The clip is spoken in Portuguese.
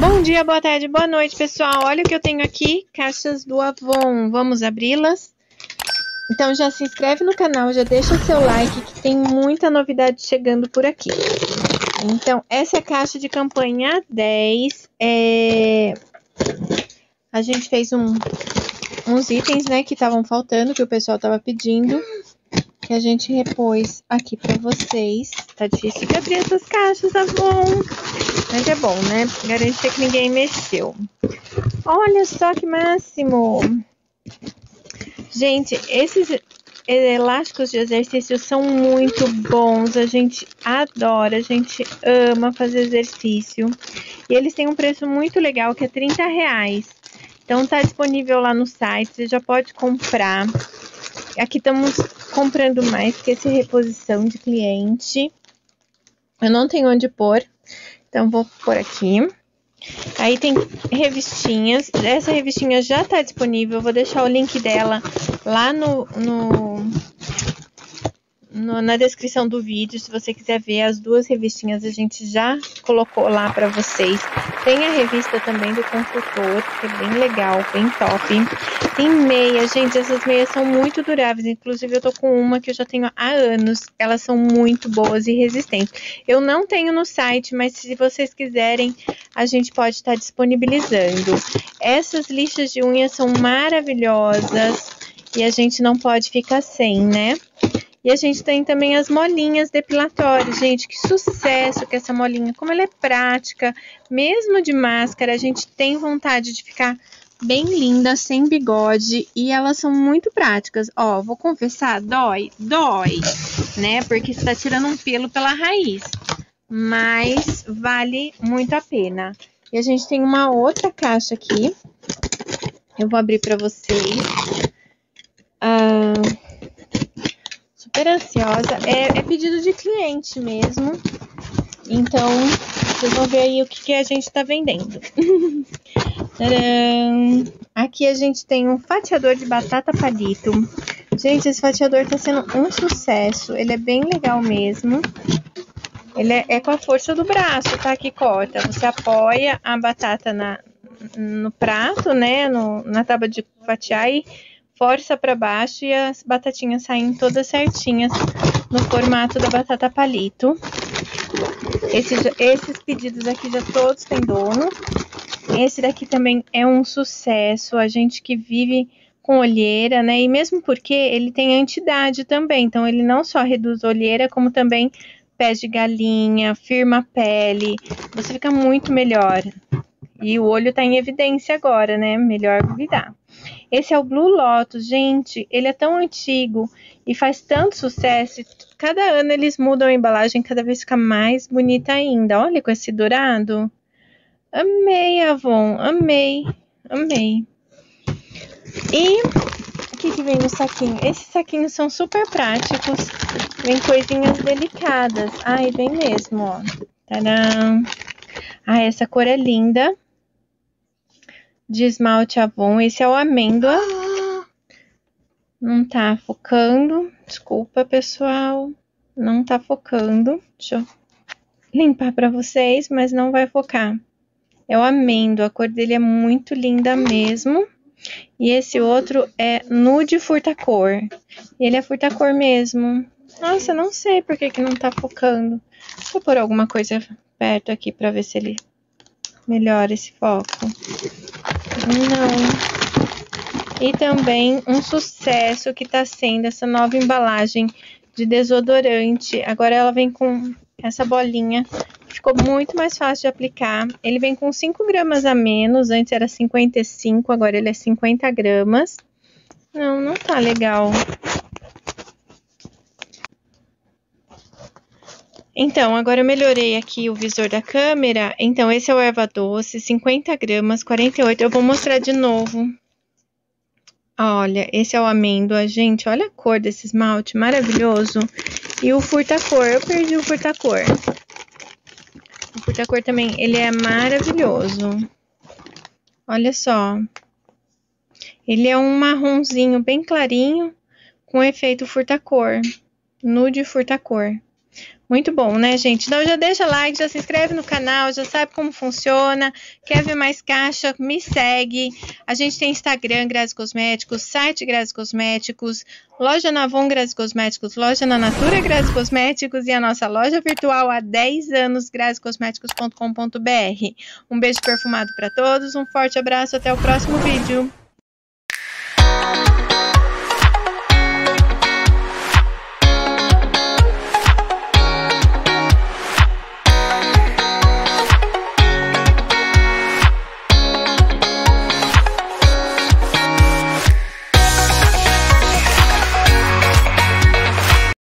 Bom dia, boa tarde, boa noite, pessoal. Olha o que eu tenho aqui, caixas do Avon. Vamos abri-las. Então já se inscreve no canal, já deixa seu like, que tem muita novidade chegando por aqui. Então, essa é a caixa de campanha 10. A gente fez uns itens, né, que estavam faltando, que o pessoal tava pedindo, que a gente repôs aqui pra vocês. Tá difícil de abrir essas caixas, Avon. Mas é bom, né? Garantir que ninguém mexeu. Olha só que máximo! Gente, esses elásticos de exercício são muito bons. A gente adora, a gente ama fazer exercício. E eles têm um preço muito legal, que é R$30. Então tá disponível lá no site, você já pode comprar. Aqui estamos comprando mais, que esse reposição de cliente. Eu não tenho onde pôr. Então, vou pôr aqui. Aí tem revistinhas. Essa revistinha já tá disponível. Eu vou deixar o link dela lá na descrição do vídeo. Se você quiser ver as duas revistinhas, a gente já colocou lá pra vocês. Tem a revista também do consultor, que é bem legal, bem top. Tem meia, gente. Essas meias são muito duráveis. Inclusive, eu tô com uma que eu já tenho há anos. Elas são muito boas e resistentes. Eu não tenho no site, mas se vocês quiserem, a gente pode estar disponibilizando. Essas lixas de unhas são maravilhosas e a gente não pode ficar sem, né? E a gente tem também as molinhas depilatórias, gente, que sucesso que essa molinha, como ela é prática, mesmo de máscara, a gente tem vontade de ficar bem linda, sem bigode, e elas são muito práticas. Ó, vou confessar, dói, né, porque você tá tirando um pelo pela raiz, mas vale muito a pena. E a gente tem uma outra caixa aqui, eu vou abrir pra vocês. Super ansiosa, é pedido de cliente mesmo, então vocês vão ver aí o que a gente tá vendendo. Tcharam! Aqui a gente tem um fatiador de batata palito. Gente, esse fatiador tá sendo um sucesso, ele é bem legal mesmo. Ele é com a força do braço, tá? Que corta, você apoia a batata no prato, né, na tábua de fatiar e força para baixo e as batatinhas saem todas certinhas no formato da batata palito. Esses pedidos aqui já todos têm dono. Esse daqui também é um sucesso. A gente que vive com olheira, né? E mesmo porque ele tem anti-idade também. Então ele não só reduz olheira, como também pés de galinha, firma a pele. Você fica muito melhor. E o olho tá em evidência agora, né? Melhor cuidar. Esse é o Blue Lotus, gente, ele é tão antigo e faz tanto sucesso, cada ano eles mudam a embalagem, cada vez fica mais bonita ainda. Olha com esse dourado, amei, Avon, amei, amei. E o que vem no saquinho? Esses saquinhos são super práticos, vem coisinhas delicadas, ai, vem mesmo, ó, tadam, ah, essa cor é linda. De esmalte Avon, esse é o amêndoa, não tá focando, desculpa pessoal, não tá focando, deixa eu limpar pra vocês, mas não vai focar, é o amêndoa, a cor dele é muito linda mesmo, e esse outro é nude furtacor, e ele é furtacor mesmo. Nossa, não sei por que não tá focando, vou pôr alguma coisa perto aqui pra ver se ele melhora esse foco. Não. E também um sucesso que tá sendo essa nova embalagem de desodorante. Agora ela vem com essa bolinha. Ficou muito mais fácil de aplicar. Ele vem com 5 gramas a menos. Antes era 55, agora ele é 50 gramas. Não, não tá legal. Então, agora eu melhorei aqui o visor da câmera. Então, esse é o erva doce, 50 gramas, 48. Eu vou mostrar de novo. Olha, esse é o amêndoa, gente. Olha a cor desse esmalte, maravilhoso. E o furtacor, eu perdi o furtacor. O furtacor também, ele é maravilhoso. Olha só. Ele é um marronzinho bem clarinho, com efeito furtacor. Nude furtacor. Muito bom, né, gente? Então já deixa like, já se inscreve no canal, já sabe como funciona. Quer ver mais caixa? Me segue. A gente tem Instagram, Grazi Cosméticos, site Grazi Cosméticos, loja na Avon Grazi Cosméticos, loja na Natura Grazi Cosméticos e a nossa loja virtual há 10 anos, grazicosmeticos.com.br. Um beijo perfumado para todos, um forte abraço, até o próximo vídeo.